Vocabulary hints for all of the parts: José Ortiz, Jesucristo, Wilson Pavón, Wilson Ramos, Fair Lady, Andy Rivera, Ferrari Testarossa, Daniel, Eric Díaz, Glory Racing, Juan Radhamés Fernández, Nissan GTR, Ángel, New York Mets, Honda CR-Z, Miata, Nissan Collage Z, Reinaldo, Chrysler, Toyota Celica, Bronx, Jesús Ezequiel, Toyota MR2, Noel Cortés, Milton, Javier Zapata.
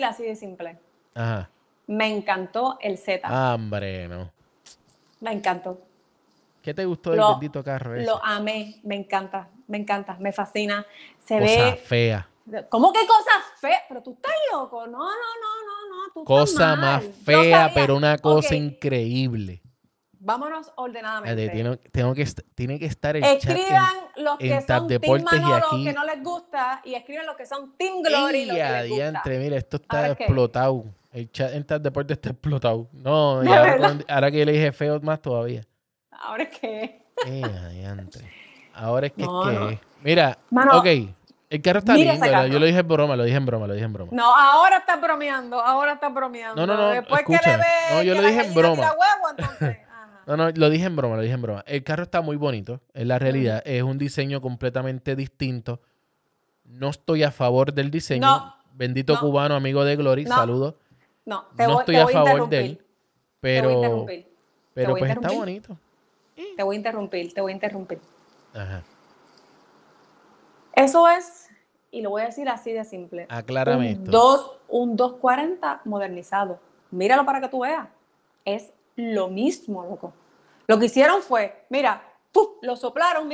decir así de simple. Ajá. Me encantó el Z. Ah, hombre, no. Me encantó. ¿Qué te gustó del bendito carro ese? Lo amé. Me encanta. Me encanta. Me fascina. Se ve... Cosa fea. ¿Cómo que cosa fea? Pero tú estás loco. No, no, no, no, no. Tú cosa estás mal. Más fea, pero una cosa increíble. Vámonos ordenadamente. Tiene que estar el escriban chat en, los que en son Team Manolo, que no les gusta, y escriban los que son Team Glory, los que les gusta. Mira, esto está explotado. Qué. El chat en Tap Deporte está explotado. No, y ahora que le dije feo más todavía. ¿Ahora es qué? Ahora es que no, es que... No. Mira, Manolo, ok. El carro está lindo. Yo lo dije en broma, No, ahora estás bromeando, No, no, no. Después que le ve... No, yo lo dije en broma. No, no, lo dije en broma, El carro está muy bonito, es la realidad. Es un diseño completamente distinto. No estoy a favor del diseño. No, bendito cubano, amigo de Glory, saludos. No, no estoy a favor de él. Pero pues está bonito. Te voy a interrumpir. Ajá. Eso es, y lo voy a decir así de simple. Aclárame esto. Un 240 modernizado. Míralo para que tú veas. Es lo mismo, loco. Lo que hicieron fue, mira, lo soplaron,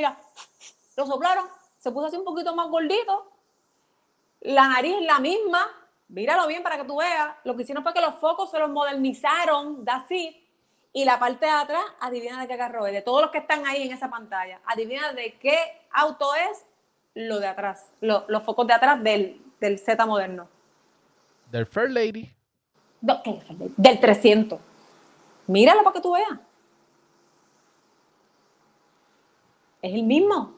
se puso así un poquito más gordito, la nariz es la misma, míralo bien para que tú veas. Lo que hicieron fue que los focos se los modernizaron, de así, y la parte de atrás, adivina de qué carro es, de todos los que están ahí en esa pantalla, adivina de qué auto es lo de atrás, los focos de atrás del Z moderno. Del Fair Lady. Del 300. Míralo para que tú veas. Es el mismo.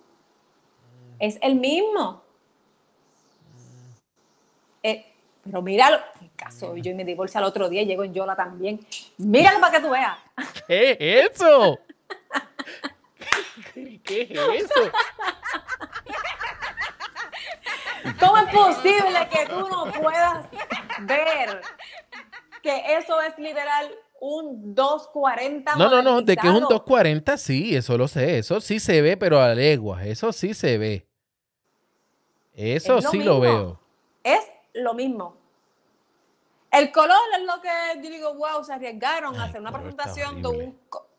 Pero míralo. En caso yo me divorcio al otro día y llego en Yola también. Míralo para que tú veas. ¿Qué es eso? ¿Qué es eso? ¿Cómo es posible que tú no puedas ver que eso es literal un 240? No, no, no, de que es un 240, sí, eso lo sé. Eso sí se ve, pero a leguas. Eso sí se ve. Eso sí lo veo. Es lo mismo. El color es lo que yo digo, wow, se arriesgaron a hacer una presentación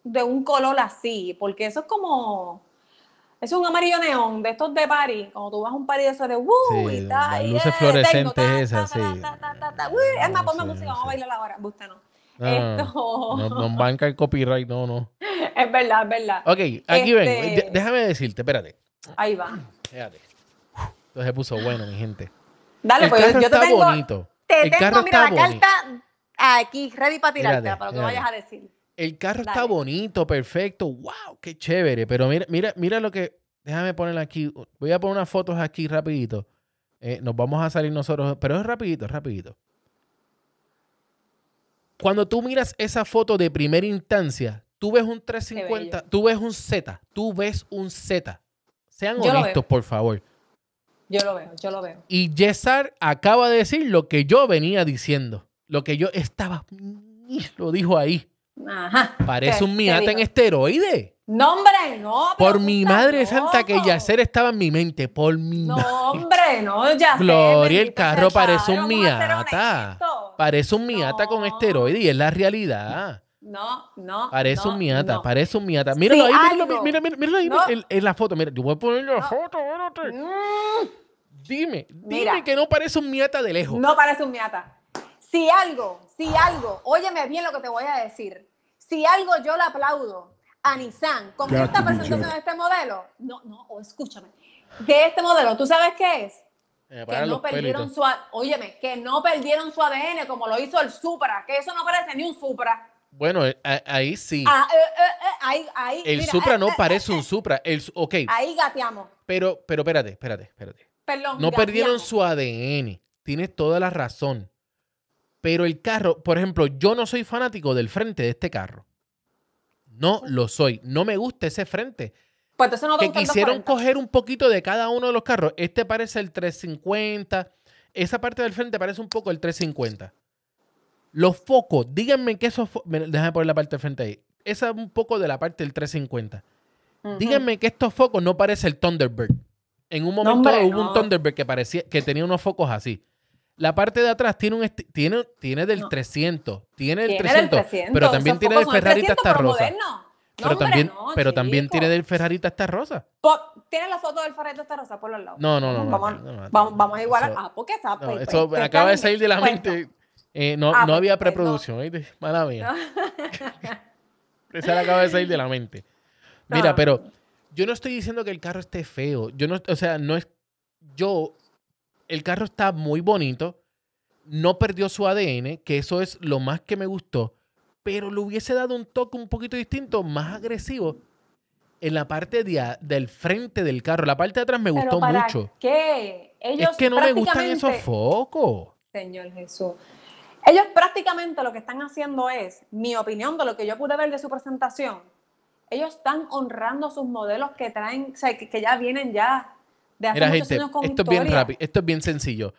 de un color así, porque eso es como... Es un amarillo neón de estos de party. Como tú vas a un party de esos de y tal. Luces fluorescentes esas, sí. Es más, ponme música, vamos a bailar ahora. Bústanos. No banca el copyright, no. Es verdad, Ok, aquí ven, déjame decirte, espérate. Ahí va. Fíjate. Entonces se puso bueno, mi gente. Dale, el pues carro yo está bonito. Te tengo, mira, la carta aquí, ready para tirarte, para lo que vayas a decir. El carro está bonito, perfecto. ¡Wow! ¡Qué chévere! Pero mira lo que... Déjame poner aquí. Voy a poner unas fotos aquí rapidito. Nos vamos a salir nosotros. Pero es rapidito. Cuando tú miras esa foto de primera instancia, tú ves un 350, tú ves un Z. Sean honestos, por favor. Yo lo veo. Y Yesar acaba de decir lo que yo venía diciendo. Lo que yo estaba... Lo dijo ahí. Ajá. Parece un Miata en esteroide. No, hombre, no. Por mi madre santa que Yacer estaba en mi mente. Por mi madre. No, hombre, no, Yacer. Gloria, el carro parece un Miata. Parece un Miata con esteroide y es la realidad. No. Parece un Miata, Míralo ahí, míralo ahí en la foto. Mira, yo voy a poner la foto. Dime que no parece un Miata de lejos. No parece un Miata. Si algo, óyeme bien lo que te voy a decir. Si algo yo le aplaudo a Nissan con esta presentación de este modelo, escúchame, de este modelo, ¿tú sabes qué es? Que no perdieron su, óyeme, que no perdieron su ADN como lo hizo el Supra, que eso no parece ni un Supra. Bueno, ahí sí. Ahí, el mira, Supra no parece un Supra. Ahí gateamos. Pero espérate. Perdón, no perdieron su ADN. Tienes toda la razón. Pero el carro, por ejemplo, yo no soy fanático del frente de este carro. No lo soy. No me gusta ese frente. Pues entonces no te gusta el 240. Que quisieron coger un poquito de cada uno de los carros. Este parece el 350. Esa parte del frente parece un poco el 350. Los focos, díganme que esos focos... Déjame poner la parte del frente ahí. Esa es un poco de la parte del 350. Díganme que estos focos no parecen el Thunderbird. En un momento hubo un Thunderbird que tenía unos focos así. La parte de atrás tiene un tiene del 300. Tiene el 300, pero también tiene del Ferrari Testarossa. Pero también tiene del Ferrari Testarossa. ¿Tienes la foto del Ferrari Testarossa por los lados? No. Vamos a igualar. Ah, porque sabe. Eso acaba de salir de la mente. No había preproducción. Mala mía. Esa acaba de salir de la mente. Mira, pero yo no estoy diciendo que el carro esté feo. El carro está muy bonito, no perdió su ADN, que eso es lo más que me gustó, pero le hubiese dado un toque un poquito distinto, más agresivo, en la parte del frente del carro. La parte de atrás me gustó mucho. ¿Pero para qué? Ellos es que no me gustan esos focos. Señor Jesús. Ellos prácticamente lo que están haciendo es, mi opinión de lo que yo pude ver de su presentación, ellos están honrando sus modelos que traen, o sea, que ya vienen ya. Mira, gente, esto es bien rápido, esto es bien sencillo.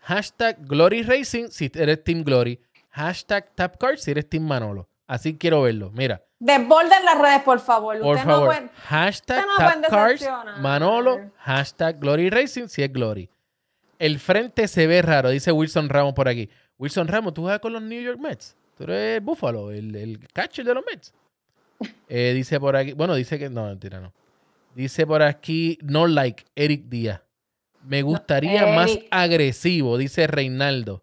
Hashtag Glory Racing si eres Team Glory. Hashtag Tap Cars si eres Team Manolo. Así quiero verlo, mira. Desborden las redes, por favor. Por favor. No pueden, hashtag Tap Cars Manolo, hashtag Glory Racing si es Glory. El frente se ve raro, dice Wilson Ramos por aquí. Wilson Ramos, tú juegas con los New York Mets. Tú eres Buffalo, el catcher de los Mets. Dice por aquí, bueno, dice que no, mentira, no. Dice por aquí, no like, Eric Díaz. Me gustaría más agresivo, dice Reinaldo.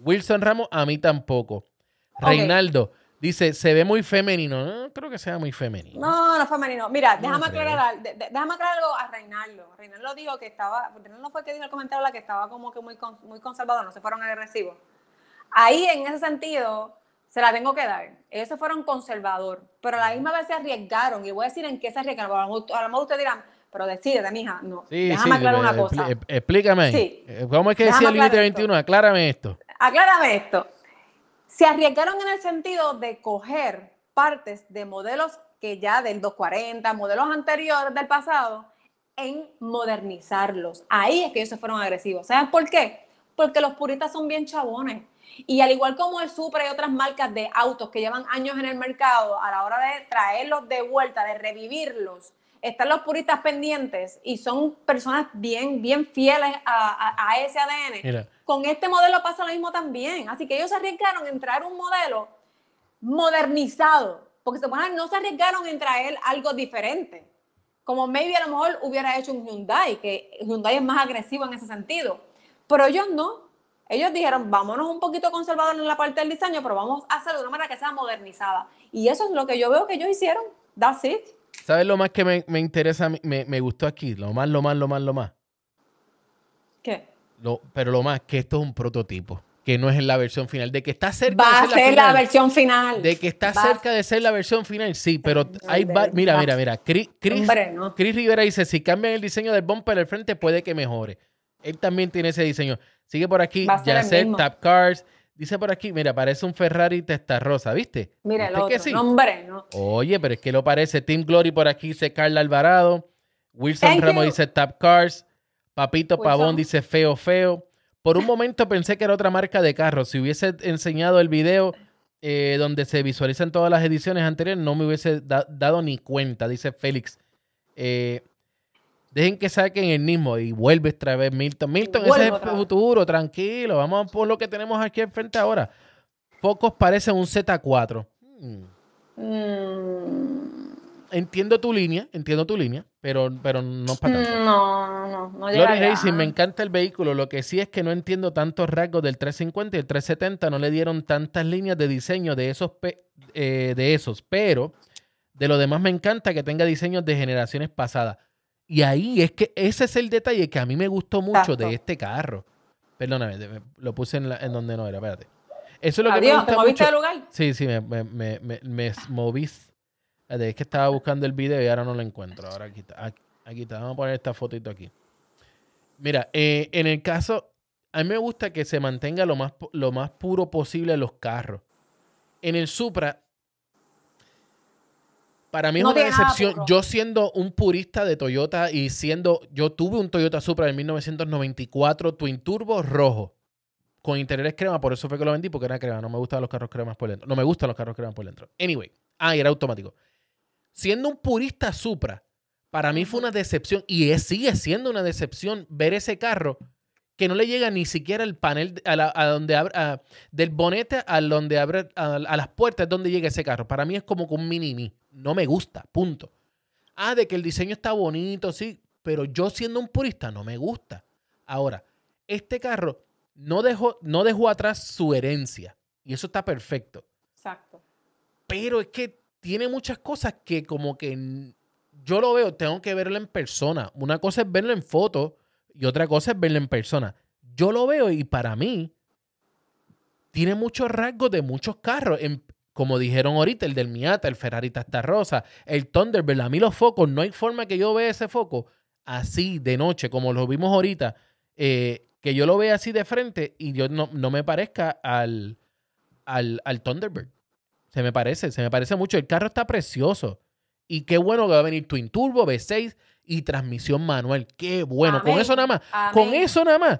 Wilson Ramos, a mí tampoco. Okay. Reinaldo dice, se ve muy femenino. No creo que sea muy femenino. No femenino. Mira, déjame aclarar algo a Reinaldo. Reinaldo dijo que estaba, Reinaldo fue el que dijo el comentario, la que estaba como que muy conservador, no se fueron agresivos. Ahí, en ese sentido, se la tengo que dar. Ellos se fueron conservador, pero a la misma vez se arriesgaron. Y voy a decir en qué se arriesgaron. A lo mejor ustedes dirán, pero decídete, mija. No, sí, déjame aclarar una cosa. Explícame. Sí. ¿Cómo es que decía el límite 21? Aclárame esto. Aclárame esto. Se arriesgaron en el sentido de coger partes de modelos que ya del 240, modelos anteriores del pasado, en modernizarlos. Ahí es que ellos se fueron agresivos. ¿Saben por qué? Porque los puristas son bien chabones. Y al igual como el Supra y otras marcas de autos que llevan años en el mercado, a la hora de traerlos de vuelta, de revivirlos, están los puristas pendientes y son personas bien fieles a ese ADN. Mira. Con este modelo pasa lo mismo también. Así que ellos se arriesgaron en traer un modelo modernizado, porque no se arriesgaron en traer algo diferente. Como maybe a lo mejor hubiera hecho un Hyundai, que Hyundai es más agresivo en ese sentido. Pero ellos no. Ellos dijeron, vámonos un poquito conservadores en la parte del diseño, pero vamos a hacerlo de una manera que sea modernizada. Y eso es lo que yo veo que ellos hicieron. That's it. ¿Sabes lo más que me interesa? Me gustó aquí. Lo más. ¿Qué? Pero lo más, que esto es un prototipo. Que no es la versión final. De que está cerca de ser la versión final. De que está cerca de ser la versión final, sí. Pero hay... Mira. Chris Rivera dice, si cambian el diseño del bumper del frente, puede que mejore. Él también tiene ese diseño. Sigue por aquí, Yacet, Tap Cars. Dice por aquí, mira, parece un Ferrari Testarossa, ¿viste? Mira, el otro. Sí. No, hombre, no. Oye, pero es que lo parece. Team Glory por aquí dice Carla Alvarado. Wilson Ramos dice Tap Cars. Papito Wilson Pavón dice feo. Por un momento pensé que era otra marca de carro. Si hubiese enseñado el video donde se visualizan todas las ediciones anteriores, no me hubiese dado ni cuenta, dice Félix. Dejen que saquen el mismo y vuelve otra vez Milton. Milton, ese es el futuro, tranquilo. Vamos por lo que tenemos aquí enfrente ahora. Pocos parecen un Z4. Entiendo tu línea, pero no es para tanto. No Glory Racing, me encanta el vehículo. Lo que sí es que no entiendo tantos rasgos del 350 y el 370. No le dieron tantas líneas de diseño de esos. Pero de lo demás me encanta que tenga diseños de generaciones pasadas. Y ahí es que ese es el detalle que a mí me gustó mucho de este carro. Perdóname, lo puse en donde no era, espérate. Eso es lo que me gusta. ¿Te moviste del lugar? Sí, me moví. Es que estaba buscando el video y ahora no lo encuentro. Ahora aquí está. Vamos a poner esta fotito aquí. Mira, en el caso, a mí me gusta que se mantenga lo más puro posible los carros. En el Supra, para mí es una decepción. Yo siendo un purista de Toyota y yo tuve un Toyota Supra del 1994 Twin Turbo rojo con interiores crema, por eso fue que lo vendí, porque era crema. No me gustan los carros cremas por dentro. Anyway, era automático. Siendo un purista Supra, para mí fue una decepción y sigue siendo una decepción ver ese carro que no le llega ni siquiera el panel del bonete a donde abre a las puertas, donde llega ese carro. Para mí es como con un mini-mi. No me gusta, punto. Ah, de que el diseño está bonito, sí, pero yo siendo un purista no me gusta. Ahora, este carro no dejó atrás su herencia y eso está perfecto. Exacto. Pero es que tiene muchas cosas que como que yo lo veo, tengo que verlo en persona. Una cosa es verlo en foto y otra cosa es verlo en persona. Yo lo veo y para mí tiene muchos rasgos de muchos carros. Como dijeron ahorita, el del Miata, el Ferrari Testarossa, el Thunderbird. A mí los focos, no hay forma que yo vea ese foco así de noche, como lo vimos ahorita, que yo lo vea así de frente y yo no me parezca al Thunderbird. Se me parece mucho. El carro está precioso. Y qué bueno que va a venir Twin Turbo, V6 y transmisión manual. Qué bueno. Amén. Con eso nada más. Amén. Con eso nada más.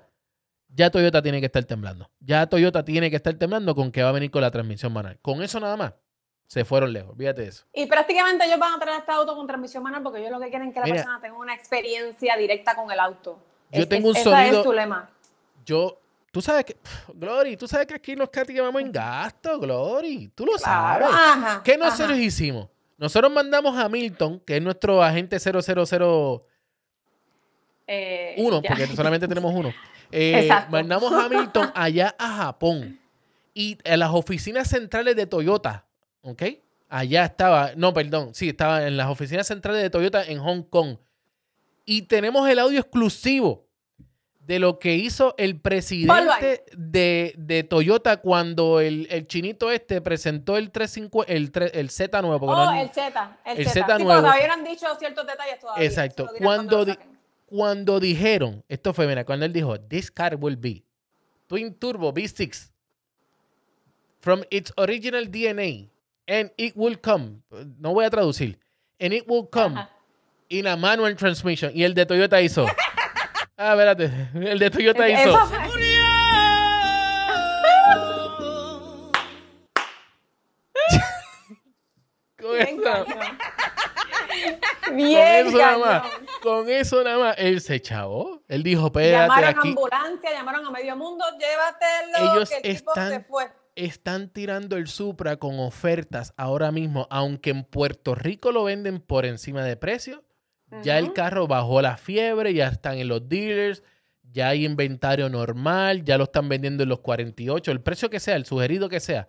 Ya Toyota tiene que estar temblando. Ya Toyota tiene que estar temblando con que va a venir con la transmisión manual. Con eso nada más. Se fueron lejos. Fíjate eso. Y prácticamente ellos van a traer este auto con transmisión manual porque ellos lo que quieren es que la persona tenga una experiencia directa con el auto. Yo tengo un sonido. Ese es tu lema. Tú sabes que, Glory, tú sabes que aquí los Katy llevamos en gasto, Glory. Tú lo sabes. Ajá, ¿qué nosotros hicimos? Nosotros mandamos a Milton, que es nuestro agente 000... uno, porque solamente tenemos uno. Mandamos a Milton allá a Japón. Y en las oficinas centrales de Toyota, ¿ok? Allá estaba, no, perdón, sí, estaba en las oficinas centrales de Toyota en Hong Kong. Y tenemos el audio exclusivo de lo que hizo el presidente de Toyota cuando el chinito este presentó el Z9. El Z9. Sí, todavía no han dicho ciertos detalles todavía. Exacto. Cuando dijeron, esto fue, mira, cuando él dijo, this car will be twin turbo V6 from its original DNA and it will come, no voy a traducir, and it will come in a manual transmission. Y el de Toyota hizo... Ah, espérate. El de Toyota hizo. ¡Se murió! Con eso nada más. Con eso nada más. Él se chavó. Él dijo, espérate. Llamaron a ambulancia, llamaron a medio mundo, llévatelo. Ellos que el tipo se fue. Están tirando el Supra con ofertas ahora mismo, aunque en Puerto Rico lo venden por encima de precio. Ya el carro bajó la fiebre, ya están en los dealers, ya hay inventario normal, ya lo están vendiendo en los 48, el precio que sea, el sugerido que sea.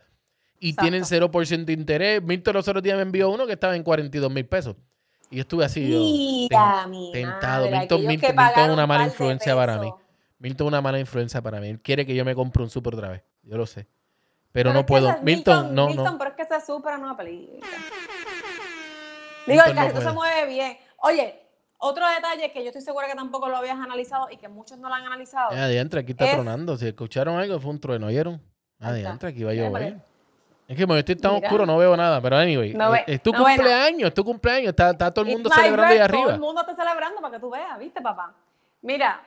Y exacto, tienen 0% de interés. Milton los otros días me envió uno que estaba en 42,000 pesos. Y yo estuve así, tentado. Milton es una mala influencia para mí. Milton es una mala influencia para mí. Él quiere que yo me compre un Supra otra vez. Yo lo sé. Pero no puedo. Milton, pero es que ese Supra no aplica. Digo, el carrito se mueve bien. Oye, otro detalle que yo estoy segura que tampoco lo habías analizado y que muchos no lo han analizado. Adiantra, aquí está tronando. Si escucharon algo, fue un trueno, ¿oyeron? Adiantra, aquí va a llover. Es que me estoy tan oscuro, no veo nada. Pero anyway, es tu cumpleaños. Está todo el mundo celebrando ahí arriba. Todo el mundo está celebrando para que tú veas, ¿viste, papá? Mira,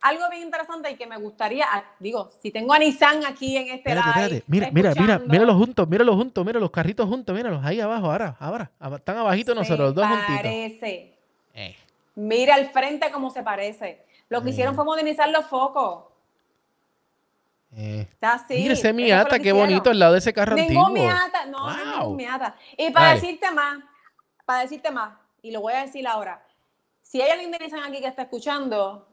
algo bien interesante y que me gustaría, digo, si tengo a Nissan aquí en este live. Míralos juntos, mira los carritos juntos, míralos ahí abajo, ahora. Están abajito nosotros, dos juntitos. Mira el frente como se parece. Lo que hicieron fue modernizar los focos. Está así. Mira ese Miata, qué bonito al lado de ese carro antiguo. Ningún Miata. Y para decirte más, y lo voy a decir ahora, si hay alguien de Nissan aquí que está escuchando,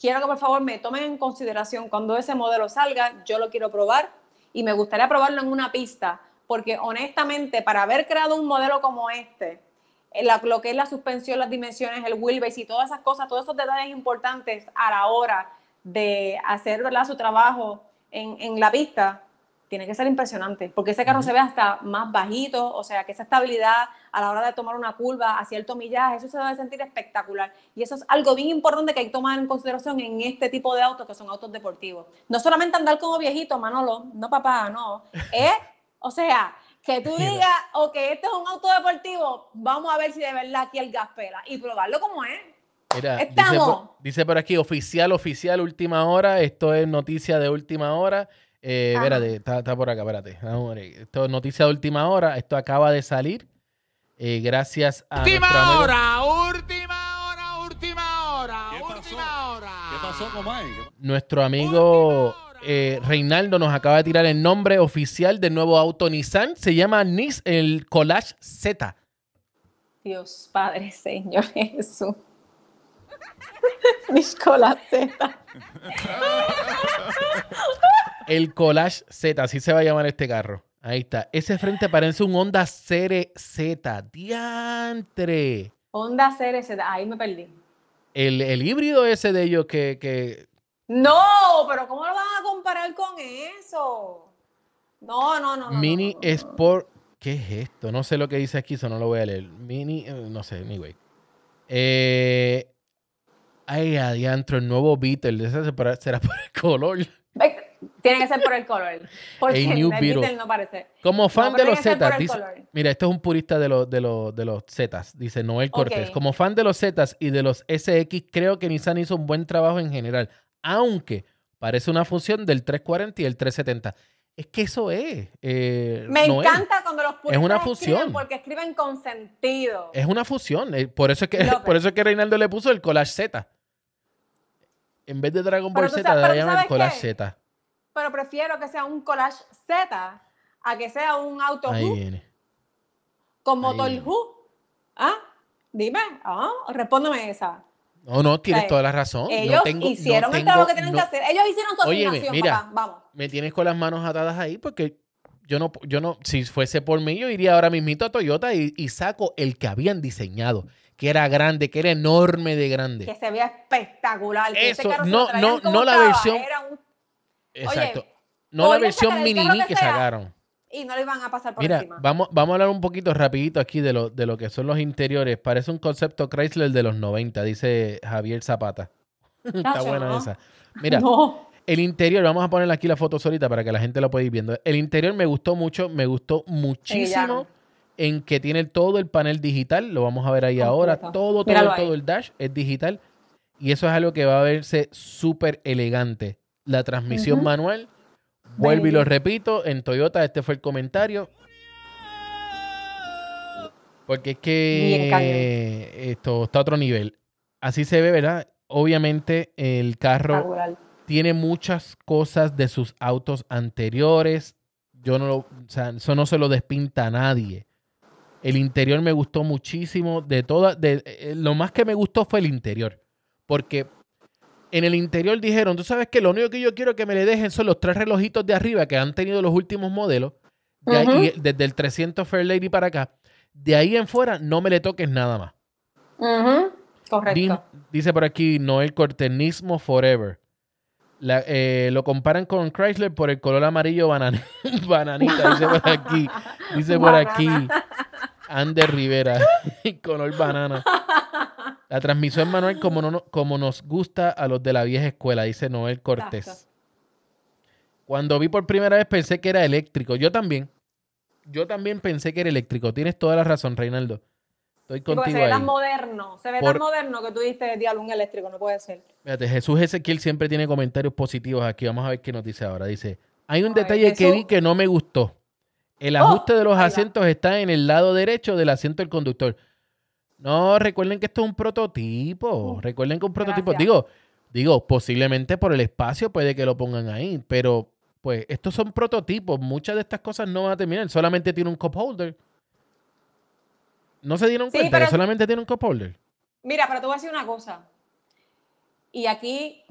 quiero que por favor me tomen en consideración cuando ese modelo salga. Yo lo quiero probar y me gustaría probarlo en una pista, porque honestamente para haber creado un modelo como este, lo que es la suspensión, las dimensiones, el wheelbase y todas esas cosas, todos esos detalles importantes a la hora de hacer, ¿verdad?, su trabajo en la pista, tiene que ser impresionante, porque ese carro se ve hasta más bajito, o sea que esa estabilidad a la hora de tomar una curva a cierto millaje, eso se debe sentir espectacular, y eso es algo bien importante que hay que tomar en consideración en este tipo de autos que son autos deportivos. No solamente andar como viejito, Manolo, no papá, no, o sea, que tú digas, ok, este es un auto deportivo, vamos a ver si de verdad aquí el gas pela y probarlo como es. Mira, dice por aquí, oficial, última hora, esto es noticia de última hora. Espérate, está por acá, espérate. Esto es noticia de última hora, esto acaba de salir. Gracias a... ¡Última hora! Nuestro amigo Reinaldo nos acaba de tirar el nombre oficial del nuevo auto Nissan. Se llama el Collage Z. Dios Padre, Señor Jesús. Nicolás Z. El Collage Z, así se va a llamar este carro. Ahí está. Ese frente parece un Honda CR-Z. ¡Diantre! Honda CR-Z. Ahí me perdí. El híbrido ese de ellos que... ¡No! ¿Pero cómo lo van a comparar con eso? No. Mini Sport... ¿Qué es esto? No sé lo que dice aquí, eso no lo voy a leer. Mini... No sé, anyway. Ay, adiantro, el nuevo Beetle. ¿Ese será por el color? Tiene que ser por el color. Porque el Beetle no parece. Como fan de los Zetas, dice... Mira, esto es un purista de los Zetas, dice Noel Cortés. Okay. Como fan de los Zetas y de los SX, creo que Nissan hizo un buen trabajo en general. Aunque parece una fusión del 340 y el 370. Es que eso es. Me encanta cuando los puristas escriben porque escriben con sentido. Es una fusión. Por eso es que Reinaldo le puso el Collage Z. En vez de Dragon Ball Z, le llaman Collage Z. Pero prefiero que sea un Collage Z a que sea un auto con motor Who. ¿Ah? Dime, respóndeme esa. No, tienes toda la razón. Ellos hicieron el trabajo que tienen que hacer. Ellos hicieron coordinación, mira, papá. Vamos. Me tienes con las manos atadas ahí porque yo no, si fuese por mí, yo iría ahora mismito a Toyota y saco el que habían diseñado, que era grande, que era enorme de grande. Que se veía espectacular. Eso, que no la versión. Exacto. No la versión mini que sacaron. Y no le van a pasar por encima. Mira, vamos a hablar un poquito rapidito aquí de lo que son los interiores. Parece un concepto Chrysler de los 90, dice Javier Zapata. Está buena esa. Mira, el interior, vamos a poner aquí la foto solita para que la gente lo pueda ir viendo. El interior me gustó mucho, me gustó muchísimo en que tiene todo el panel digital. Lo vamos a ver ahí ahora. Todo el dash es digital. Y eso es algo que va a verse súper elegante. La transmisión manual. Vuelvo y lo repito, en Toyota este fue el comentario. Porque es que esto está a otro nivel. Así se ve, ¿verdad? Obviamente el carro tiene muchas cosas de sus autos anteriores. Eso no se lo despinta a nadie. El interior me gustó muchísimo. Lo más que me gustó fue el interior. Porque... en el interior dijeron, tú sabes que lo único que yo quiero que me le dejen son los 3 relojitos de arriba que han tenido los últimos modelos. De ahí, desde el 300 Fair Lady para acá. De ahí en fuera no me le toques nada más. Correcto. Dice por aquí Noel Cortenismo Forever. Lo comparan con Chrysler por el color amarillo bananita. Dice por aquí. Andy Rivera. Color banana. La transmisión manual como nos gusta a los de la vieja escuela, dice Noel Cortés. Exacto. Cuando vi por primera vez pensé que era eléctrico. Yo también pensé que era eléctrico. Tienes toda la razón, Reinaldo. Estoy contigo ahí. Se ve tan moderno que tú diste diálogo un eléctrico, no puede ser. Fíjate, Jesús Ezequiel siempre tiene comentarios positivos aquí. Vamos a ver qué nos dice ahora. Dice, hay un detalle que vi que no me gustó. El ajuste de los asientos está en el lado derecho del asiento del conductor. No, recuerden que esto es un prototipo. Digo, posiblemente por el espacio puede que lo pongan ahí, pero pues estos son prototipos. Muchas de estas cosas no van a terminar. Solamente tiene un cup holder. No se dieron cuenta, pero solamente tiene un cup holder. Mira, pero te voy a decir una cosa. Y aquí,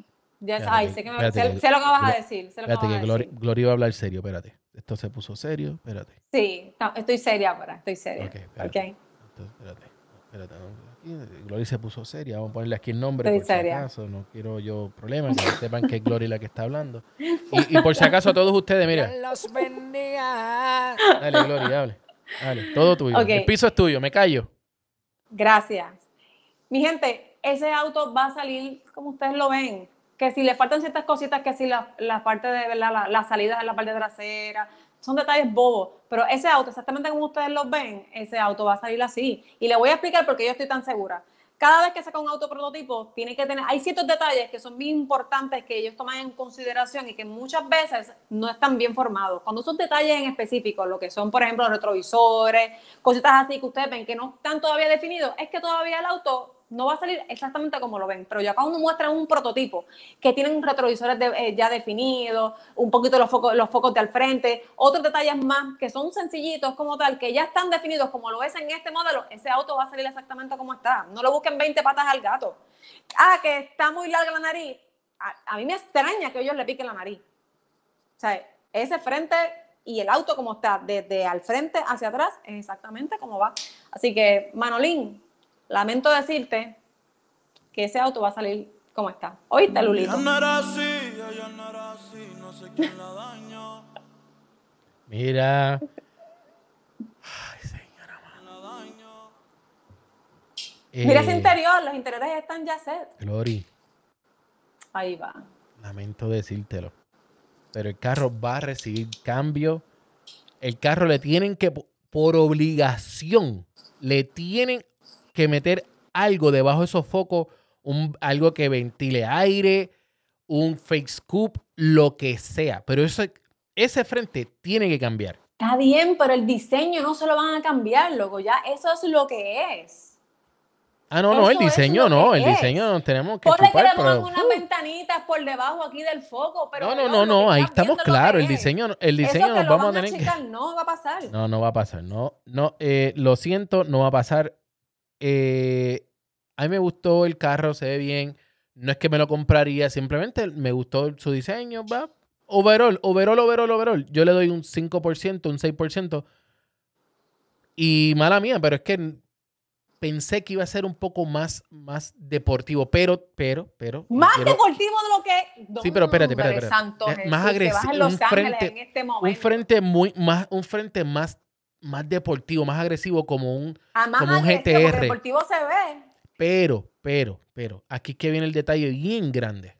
sé lo que vas a decir. Espérate que Glory va a hablar serio, espérate. Esto se puso serio, espérate. Sí, no, estoy seria ahora, estoy seria. Ok, espérate. Glory se puso seria, vamos a ponerle aquí el nombre. Estoy por seria. Si acaso, no quiero yo problemas, que sepan que es Glory la que está hablando. Y por si acaso a todos ustedes, mira. Dale, Glory, hable. Dale, todo tuyo. Okay. El piso es tuyo, me callo. Gracias. Mi gente, ese auto va a salir como ustedes lo ven. Que si le faltan ciertas cositas, que si la parte de la salida de la parte trasera. Son detalles bobos, pero ese auto, exactamente como ustedes lo ven, ese auto va a salir así. Y le voy a explicar por qué yo estoy tan segura. Cada vez que saca un auto prototipo, tiene que tener, hay ciertos detalles que son bien importantes que ellos toman en consideración y que muchas veces no están bien formados. Cuando son detalles en específico, lo que son, por ejemplo, los retrovisores, cositas así que ustedes ven que no están todavía definidos, es que todavía el auto no va a salir exactamente como lo ven, pero ya cuando muestran un prototipo que tienen retrovisores ya definidos, un poquito los focos de al frente, otros detalles más que son sencillitos como tal, que ya están definidos como lo es en este modelo, ese auto va a salir exactamente como está. No le busquen 20 patas al gato. Ah, que está muy larga la nariz. A mí me extraña que ellos le piquen la nariz. O sea, ese frente y el auto como está, desde al frente hacia atrás, es exactamente como va. Así que, Manolín, lamento decirte que ese auto va a salir como está. ¿Oíste, Lulito? Mira. Ay, señora mala. Mira ese interior, los interiores están ya set. Glory. Ahí va. Lamento decírtelo, pero el carro va a recibir cambio. El carro le tienen que, por obligación, le tienen que meter algo debajo de esos focos, algo que ventile aire, un fake scoop, lo que sea. Pero ese frente tiene que cambiar. Está bien, pero el diseño no se lo van a cambiar, loco. Ya eso es lo que es. Ah, no, no, el diseño no, el diseño no tenemos que chupar, pero... Ponle unas ventanitas por debajo aquí del foco, pero... No, ahí estamos claros, el diseño nos vamos a tener que... No va a pasar. No va a pasar, lo siento, no va a pasar. A mí me gustó el carro, se ve bien, no es que me lo compraría, simplemente me gustó su diseño, va. Overall, yo le doy un 5%, un 6%, y mala mía, pero es que... Pensé que iba a ser un poco más deportivo, pero... Más deportivo de lo que... Sí, pero espérate. Santo Jesús, más agresivo. Un frente más deportivo, más agresivo, como un GTR. Deportivo se ve. Pero, aquí es que viene el detalle bien grande.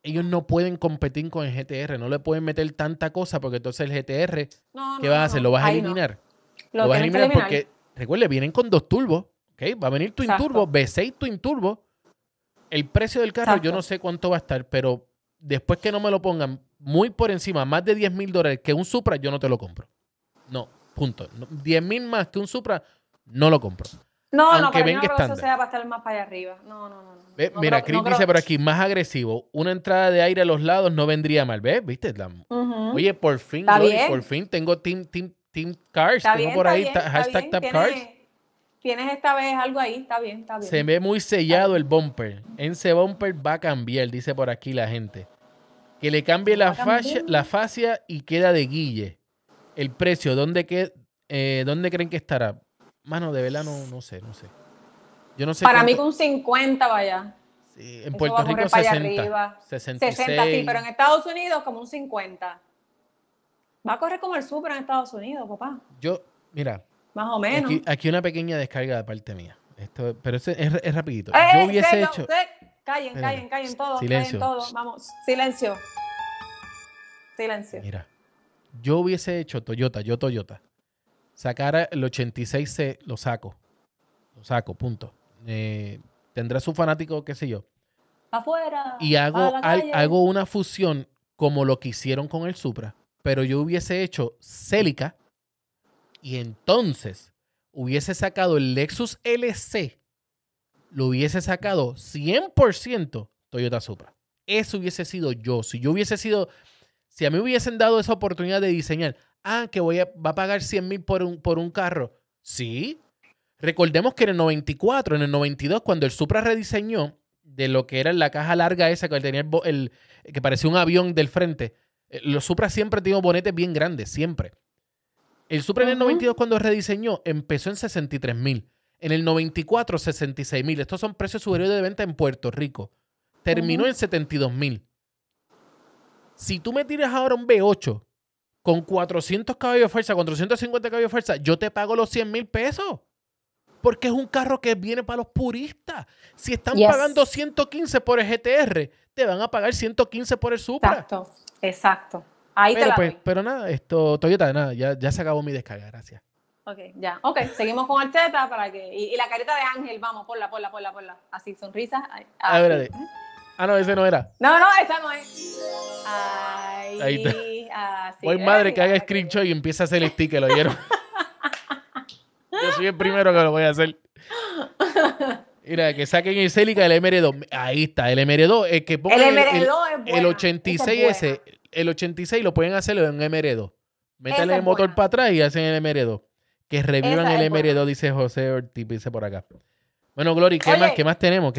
Ellos no pueden competir con el GTR, no le pueden meter tanta cosa, porque entonces el GTR, ¿qué vas a hacer? ¿Lo vas a eliminar? Lo vas a eliminar porque, recuerde, vienen con dos turbos. Okay, va a venir Twin Turbo, V6 Twin Turbo. El precio del carro, yo no sé cuánto va a estar, pero después que no me lo pongan muy por encima, más de $10,000 que un Supra, yo no te lo compro. No, punto. 10,000 más que un Supra, no lo compro. Aunque sea para estar más para allá arriba. No, mira, Chris dice por aquí, más agresivo. Una entrada de aire a los lados no vendría mal. ¿Ves? ¿Viste? Oye, por fin, Glory, por fin tengo Team Cars. Tengo por ahí hashtag Tap Cars. Tienes esta vez algo ahí, está bien. Se ve muy sellado el bumper. Ese bumper va a cambiar, dice por aquí la gente. Que le cambie la fascia y queda de guille. El precio, ¿dónde creen que estará? Mano, de verdad no sé. Yo no sé. Para mí con 50 vaya. Sí, en Puerto Rico 60. 60, sí, pero en Estados Unidos como un 50. Va a correr como el Supra en Estados Unidos, papá. Mira. Más o menos. Aquí una pequeña descarga de parte mía. Esto, pero es rapidito. Yo hubiese hecho... Callen todos. Silencio. Callen todos. Vamos, silencio. Mira, yo hubiese hecho Toyota. Sacara el 86C, lo saco, punto. Tendrá su fanático, qué sé yo. Afuera. Y hago una fusión como lo que hicieron con el Supra. Pero yo hubiese hecho Celica. Y entonces hubiese sacado el Lexus LC, lo hubiese sacado 100% Toyota Supra. Eso hubiese sido yo. Si a mí me hubiesen dado esa oportunidad de diseñar, que va a pagar $100,000 por un carro. Sí. Recordemos que en el 94, en el 92, cuando el Supra rediseñó de lo que era la caja larga esa que tenía que parecía un avión del frente, los Supra siempre tenían bonetes bien grandes, siempre. El Supra en el 92, cuando rediseñó, empezó en $63,000. En el 94, $66,000. Estos son precios superiores de venta en Puerto Rico. Terminó en $72,000. Si tú me tiras ahora un V8 con 400 caballos de fuerza, 450 caballos de fuerza, yo te pago los $100,000. Porque es un carro que viene para los puristas. Si están pagando 115 por el GTR, te van a pagar 115 por el Supra. Exacto. Ahí pero nada, Toyota, nada, ya se acabó mi descarga, gracias. Ok, seguimos con el Z para que... Y la careta de Ángel, vamos, ponla. Así, sonrisa. Así. A ver. No, ese no era. No, esa no es. Ahí está. Así. Voy madre que haga screenshot y empieza a hacer el sticker, ¿lo vieron? Yo soy el primero que lo voy a hacer. Mira, que saquen el Celica, el MR2. Ahí está, el MR2. El, que pongan el 86S, el 86 lo pueden hacer en MR2. Métanle el motor para atrás y hacen el MR2. Que revivan el MR2, dice José Ortiz, dice por acá. Bueno, Glory, ¿qué más tenemos?